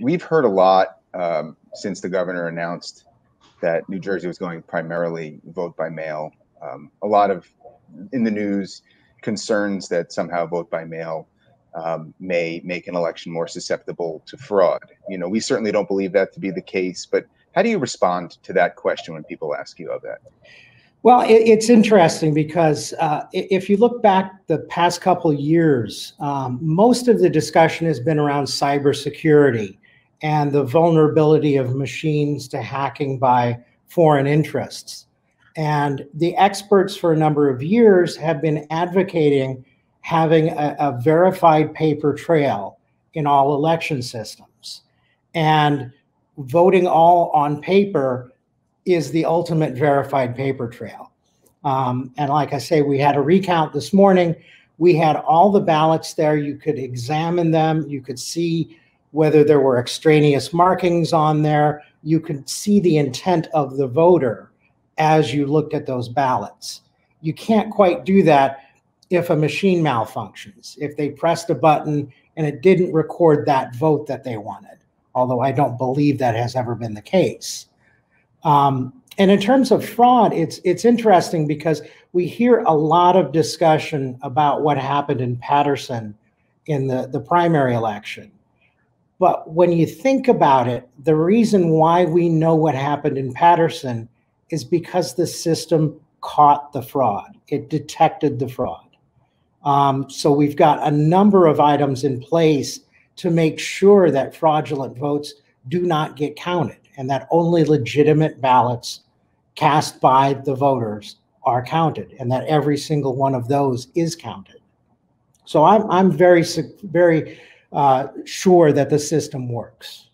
we've heard a lot since the governor announced that New Jersey was going primarily vote by mail. A lot of, in the news, concerns that somehow vote by mail may make an election more susceptible to fraud. You know, we certainly don't believe that to be the case, but how do you respond to that question when people ask you of that? Well, it's interesting because if you look back the past couple of years, most of the discussion has been around cybersecurity and the vulnerability of machines to hacking by foreign interests. And the experts for a number of years have been advocating having a verified paper trail in all election systems. And voting all on paper is the ultimate verified paper trail. And like I say, we had a recount this morning. We had all the ballots there. You could examine them. You could see whether there were extraneous markings on there. You could see the intent of the voter as you looked at those ballots. You can't quite do that if a machine malfunctions, if they pressed a button and it didn't record that vote that they wanted, although I don't believe that has ever been the case. And in terms of fraud, it's interesting because we hear a lot of discussion about what happened in Patterson in the primary election. But when you think about it, the reason why we know what happened in Patterson is because the system caught the fraud. It detected the fraud. So we've got a number of items in place to make sure that fraudulent votes do not get counted and that only legitimate ballots cast by the voters are counted and that every single one of those is counted. So I'm very, very sure that the system works.